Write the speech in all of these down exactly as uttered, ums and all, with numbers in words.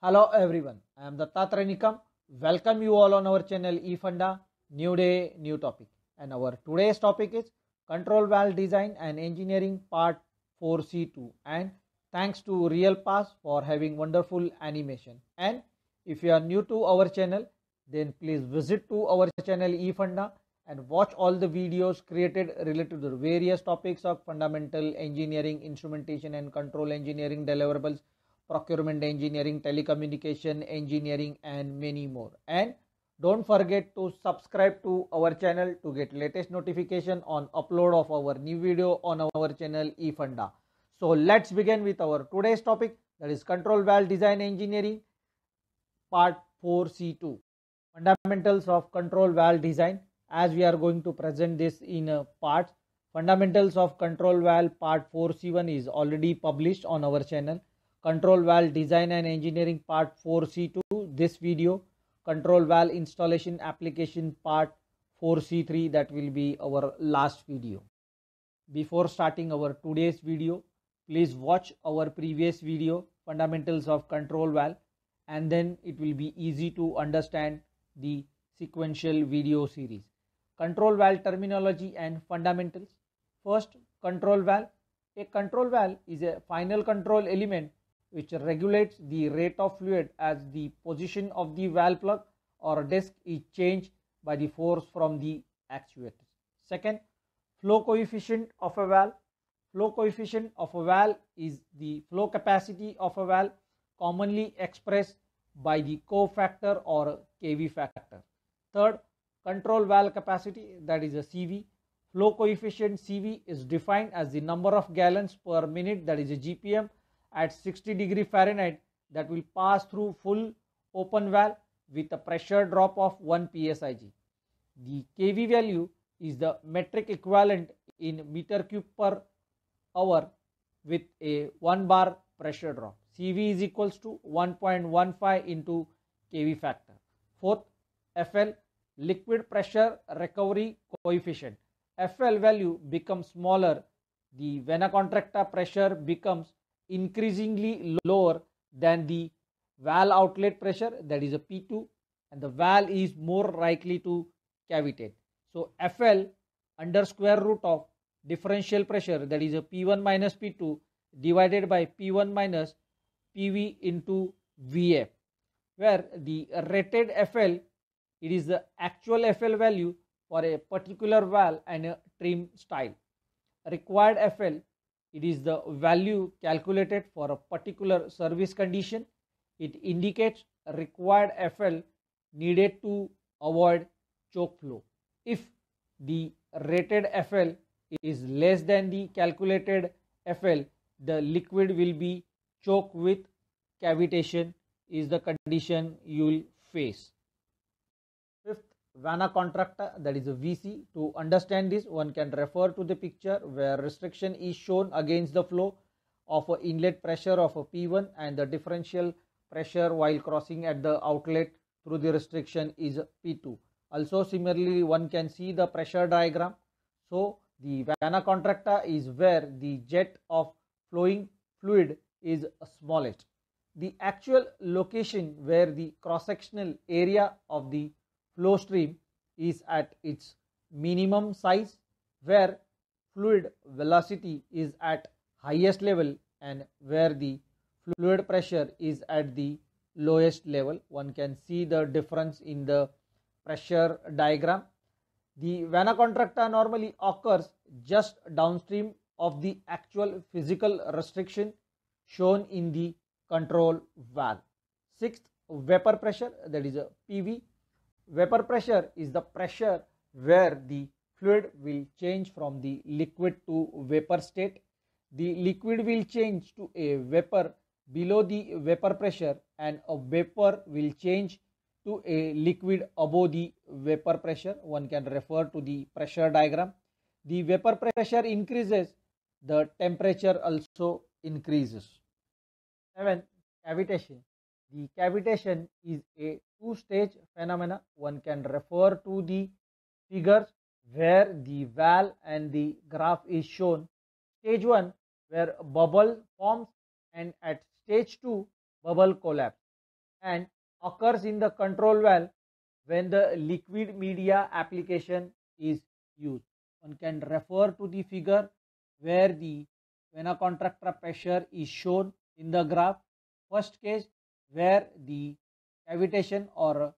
Hello everyone, I am Dattatri Nikam. Welcome you all on our channel eFunda. New day, new topic. And our today's topic is Control Valve Design and Engineering Part four C two. And thanks to realpass for having wonderful animation. And if you are new to our channel, then please visit to our channel eFunda and watch all the videos created related to the various topics of fundamental engineering, instrumentation and control engineering deliverables, procurement engineering, telecommunication engineering and many more. And don't forget to subscribe to our channel to get latest notification on upload of our new video on our channel eFunda. So let's begin with our today's topic, that is Control Valve Design Engineering Part four C two, Fundamentals of Control Valve Design. As we are going to present this in a part, Fundamentals of Control Valve Part four C one is already published on our channel. Control Valve Design and Engineering Part four C two, this video. Control Valve Installation Application Part four C three, that will be our last video. Before starting our today's video, please watch our previous video, Fundamentals of Control Valve, and then it will be easy to understand the sequential video series. Control Valve Terminology and Fundamentals. First, Control Valve. A control valve is a final control element which regulates the rate of fluid as the position of the valve plug or disc is changed by the force from the actuator. Second, flow coefficient of a valve. Flow coefficient of a valve is the flow capacity of a valve, commonly expressed by the co-factor or Kv factor. Third, control valve capacity, that is a C V. Flow coefficient C V is defined as the number of gallons per minute, that is a G P M, at sixty degree Fahrenheit that will pass through full open valve with a pressure drop of one P S I G. The Kv value is the metric equivalent in meter cube per hour with a one bar pressure drop. C V is equals to one point one five into Kv factor. Fourth, F L, liquid pressure recovery coefficient. F L value becomes smaller, the vena contracta pressure becomes increasingly lower than the valve outlet pressure, that is a P two, and the valve is more likely to cavitate. So F L under square root of differential pressure, that is a P one minus P two divided by P one minus P V into V F, where the rated F L, it is the actual F L value for a particular valve and a trim style. Required F L, it is the value calculated for a particular service condition. It indicates required F L needed to avoid choke flow. If the rated F L is less than the calculated F L, the liquid will be choked with cavitation is the condition you will face. Vena contracta, that is a V C. To understand this, one can refer to the picture where restriction is shown against the flow of an inlet pressure of a P one and the differential pressure while crossing at the outlet through the restriction is P two. Also similarly, one can see the pressure diagram. So the vena contracta is where the jet of flowing fluid is smallest. The actual location where the cross-sectional area of the flow stream is at its minimum size, where fluid velocity is at highest level and where the fluid pressure is at the lowest level. One can see the difference in the pressure diagram. The vena contracta normally occurs just downstream of the actual physical restriction shown in the control valve. Sixth, vapor pressure, that is a P V. Vapor pressure is the pressure where the fluid will change from the liquid to vapor state. The liquid will change to a vapor below the vapor pressure and a vapor will change to a liquid above the vapor pressure. One can refer to the pressure diagram. The vapor pressure increases, the temperature also increases. Seven, cavitation. The cavitation is a two-stage phenomena. One can refer to the figures where the valve and the graph is shown. Stage one, where bubble forms, and at stage two, bubble collapse. and occurs in the control valve when the liquid media application is used. One can refer to the figure where the vena contracta pressure is shown in the graph. First case where the cavitation or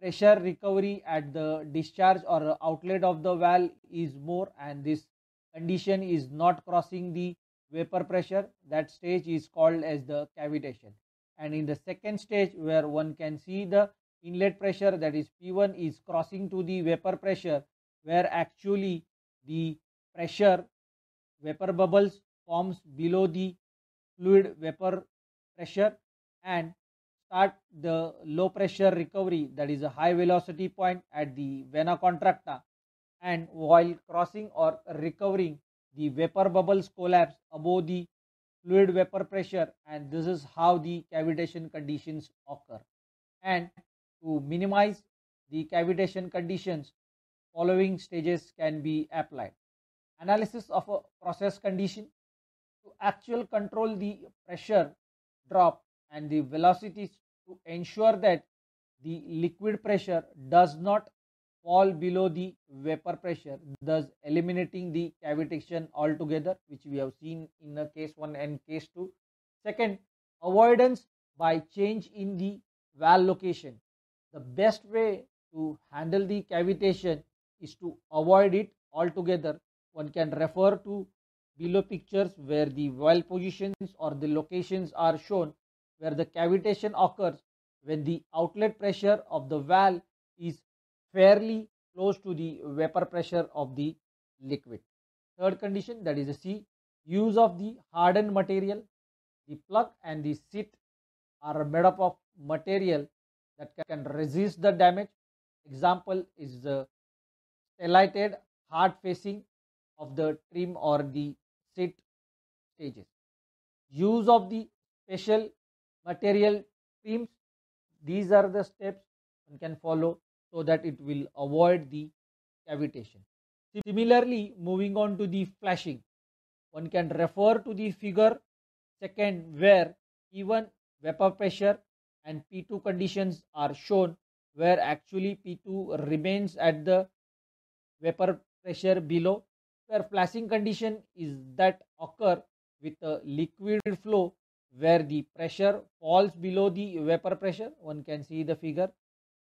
pressure recovery at the discharge or outlet of the valve is more and this condition is not crossing the vapor pressure, that stage is called as the cavitation. And in the second stage where one can see the inlet pressure, that is P one, is crossing to the vapor pressure, where actually the pressure vapor bubbles forms below the fluid vapor pressure and start the low pressure recovery, that is a high velocity point at the vena contracta, and while crossing or recovering the vapor bubbles collapse above the fluid vapor pressure, and this is how the cavitation conditions occur. And to minimize the cavitation conditions, following stages can be applied. Analysis of a process condition. To actually control the pressure drop and the velocities to ensure that the liquid pressure does not fall below the vapor pressure, thus eliminating the cavitation altogether, which we have seen in the case one and case two. Second, avoidance by change in the valve location. The best way to handle the cavitation is to avoid it altogether. One can refer to below pictures where the valve positions or the locations are shown where the cavitation occurs when the outlet pressure of the valve is fairly close to the vapor pressure of the liquid. Third condition, that is C, use of the hardened material. The plug and the seat are made up of material that can resist the damage. Example is the stellated hard facing of the trim or the seat stages. Use of the special material trims. These are the steps one can follow so that it will avoid the cavitation. Similarly, moving on to the flashing, one can refer to the figure second where P one vapor pressure and P two conditions are shown, where actually P two remains at the vapor pressure below, where flashing condition is that occur with a liquid flow where the pressure falls below the vapor pressure, one can see the figure,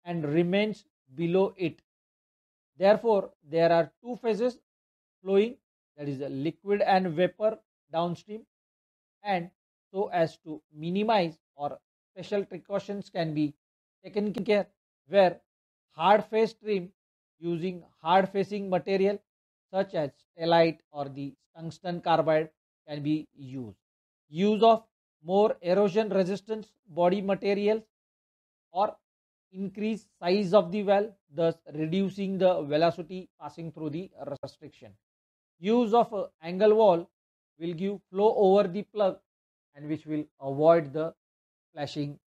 and remains below it. Therefore, there are two phases flowing, that is a liquid and vapor downstream, and so as to minimize or special precautions can be taken care, where hard face trim using hard facing material such as stellite or the tungsten carbide can be used. Use of more erosion resistance body materials or increased size of the valve, thus reducing the velocity passing through the restriction. Use of an angle wall will give flow over the plug and which will avoid the flashing.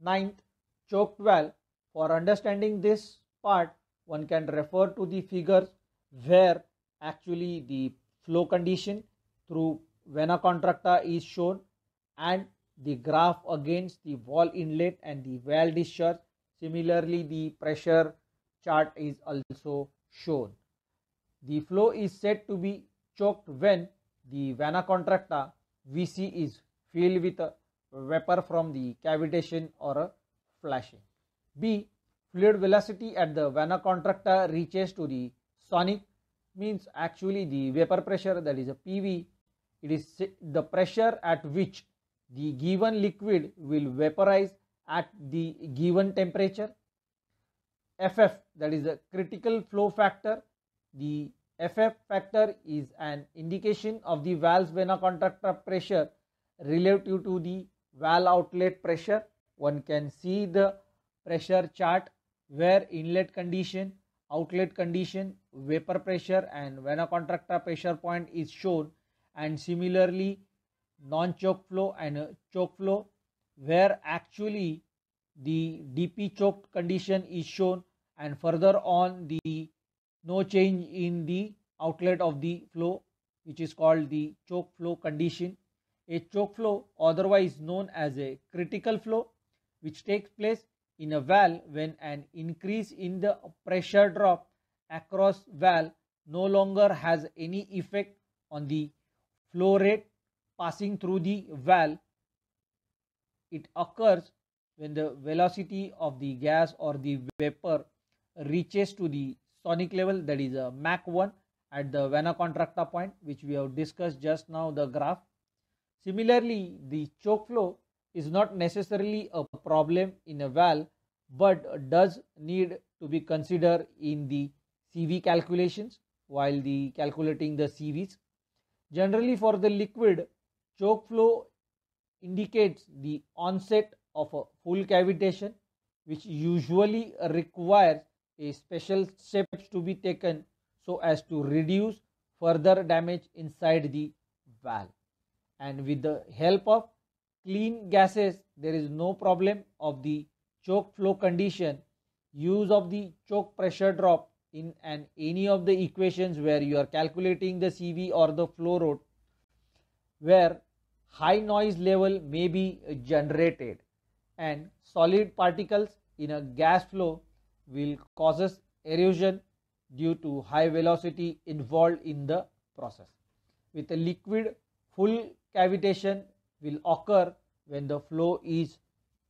Ninth, choked valve. For understanding this part, one can refer to the figures where actually the flow condition through vena contracta is shown and the graph against the valve inlet and the valve discharge. Similarly, the pressure chart is also shown. The flow is said to be choked when the vena contracta V C is filled with a vapor from the cavitation or a flashing. B. Fluid velocity at the vena contracta reaches to the sonic, means actually the vapor pressure, that is a P V. It is the pressure at which the given liquid will vaporize at the given temperature. F F, that is a critical flow factor. The F F factor is an indication of the valve's vena contracta pressure relative to the valve outlet pressure. One can see the pressure chart where inlet condition, outlet condition, vapor pressure and vena contracta pressure point is shown, and similarly non-choke flow and choke flow where actually the D P choked condition is shown, and further on the no change in the outlet of the flow, which is called the choke flow condition. a choke flow, otherwise known as a critical flow, which takes place in a valve when an increase in the pressure drop across valve no longer has any effect on the flow rate passing through the valve. It occurs when the velocity of the gas or the vapor reaches to the sonic level, that is a Mach one at the vena contracta point, which we have discussed just now the graph. Similarly, the choke flow is not necessarily a problem in a valve but does need to be considered in the C V calculations while the calculating the C Vs. Generally, for the liquid, choke flow indicates the onset of a full cavitation, which usually requires a special steps to be taken so as to reduce further damage inside the valve. And with the help of clean gases, there is no problem of the choke flow condition. Use of the choke pressure drop in an any of the equations where you are calculating the C V or the flow rate, where high noise level may be generated and solid particles in a gas flow will causes erosion due to high velocity involved in the process. With a liquid, full cavitation will occur when the flow is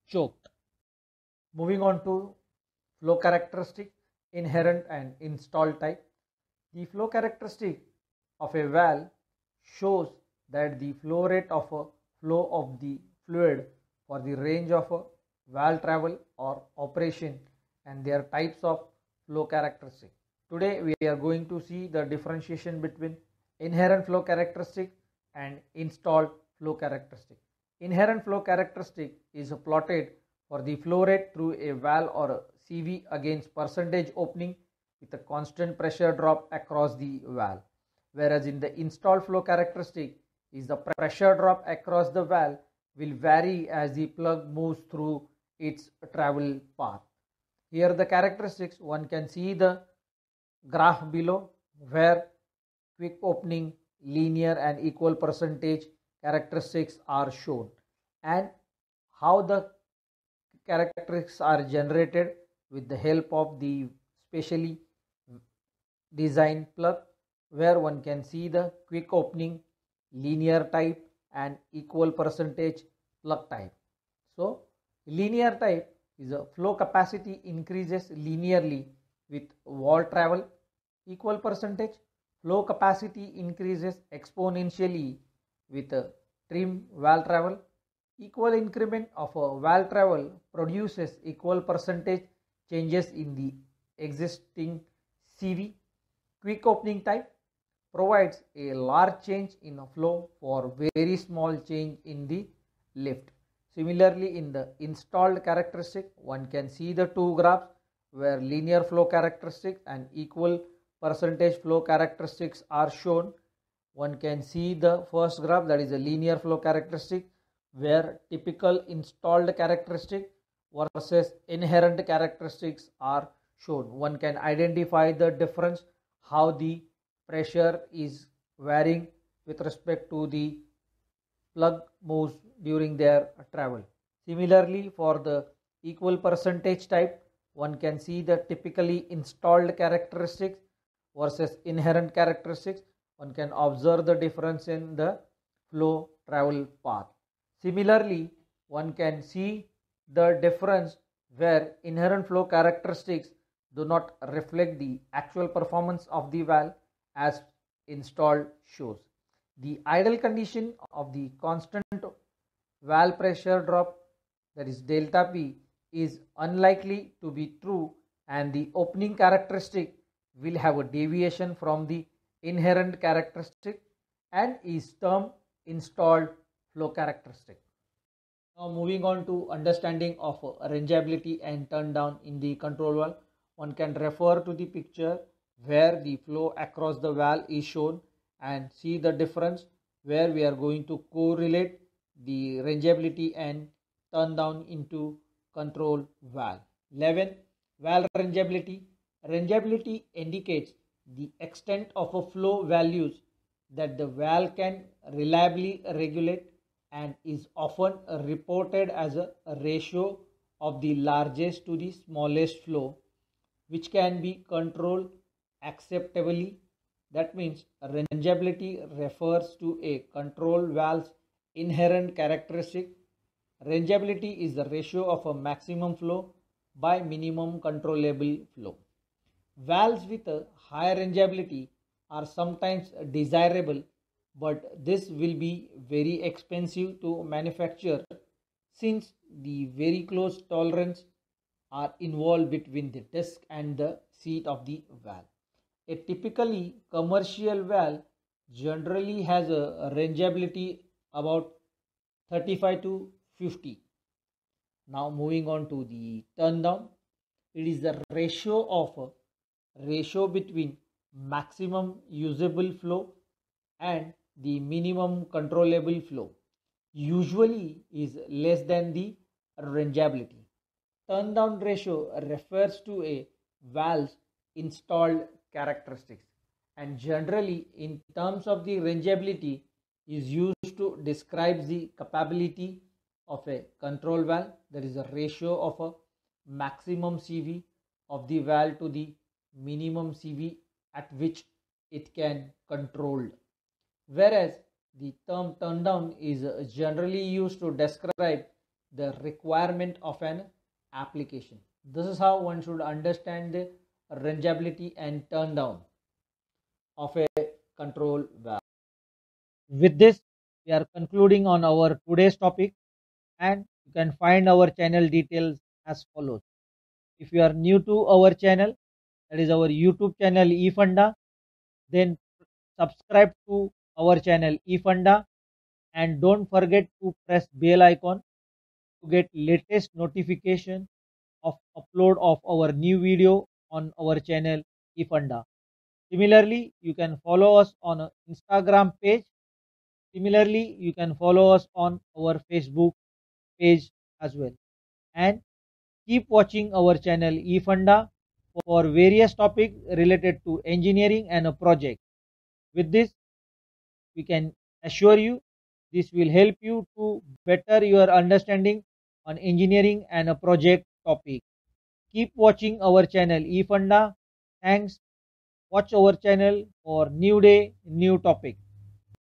choked. Moving on to flow characteristic, inherent and installed type. The flow characteristic of a valve shows that the flow rate of a flow of the fluid for the range of a valve travel or operation and their types of flow characteristic. Today we are going to see the differentiation between inherent flow characteristic and installed flow characteristic. Inherent flow characteristic is plotted for the flow rate through a valve or a C V against percentage opening with a constant pressure drop across the valve. Whereas in the installed flow characteristic is the pressure drop across the valve will vary as the plug moves through its travel path. Here the characteristics, one can see the graph below where quick opening, linear and equal percentage characteristics are shown and how the characteristics are generated with the help of the specially designed plug, where one can see the quick opening, linear type and equal percentage plug type. So linear type is a flow capacity increases linearly with valve travel. Equal percentage, flow capacity increases exponentially with a trim valve travel. Equal increment of a valve travel produces equal percentage changes in the existing C V. Quick opening type provides a large change in a flow for very small change in the lift. Similarly, in the installed characteristic, one can see the two graphs where linear flow characteristic and equal percentage flow characteristics are shown. One can see the first graph, that is a linear flow characteristic, where typical installed characteristic versus inherent characteristics are shown. One can identify the difference, how the pressure is varying with respect to the plug moves during their travel. Similarly, for the equal percentage type, one can see the typically installed characteristics versus inherent characteristics. One can observe the difference in the flow travel path. Similarly, one can see the difference where inherent flow characteristics do not reflect the actual performance of the valve as installed shows. The idle condition of the constant valve pressure drop, that is delta P, is unlikely to be true and the opening characteristic will have a deviation from the inherent characteristic and is termed installed flow characteristic. Now moving on to understanding of rangeability and turn down in the control valve. One can refer to the picture where the flow across the valve is shown and see the difference, where we are going to correlate the rangeability and turn down into control valve. eleven. Valve rangeability. Rangeability indicates the extent of a flow values that the valve can reliably regulate and is often reported as a ratio of the largest to the smallest flow, which can be controlled acceptably. That means rangeability refers to a control valve's inherent characteristic. Rangeability is the ratio of a maximum flow by minimum controllable flow. Valves with a higher rangeability are sometimes desirable, but this will be very expensive to manufacture since the very close tolerance are involved between the disc and the seat of the valve. A typically commercial valve generally has a rangeability about thirty-five to fifty. Now moving on to the turn down, it is the ratio of ratio between maximum usable flow and the minimum controllable flow, usually is less than the rangeability. Turn down ratio refers to a valve's installed characteristics and generally in terms of the rangeability is used to describe the capability of a control valve, that is a ratio of a maximum C V of the valve to the minimum C V at which it can control. Whereas the term turn down is generally used to describe the requirement of an application. This is how one should understand the rangeability and turn down of a control valve. With this, we are concluding on our today's topic, and you can find our channel details as follows. If you are new to our channel, that is our YouTube channel eFunda, then subscribe to our channel eFunda and don't forget to press bell icon to get latest notification of upload of our new video on our channel eFunda. Similarly, you can follow us on Instagram page. Similarly, you can follow us on our Facebook page as well. And keep watching our channel eFunda for various topics related to engineering and a project. With this, we can assure you this will help you to better your understanding on engineering and a project topic. Keep watching our channel eFunda. Thanks. Watch our channel for new day, new topic.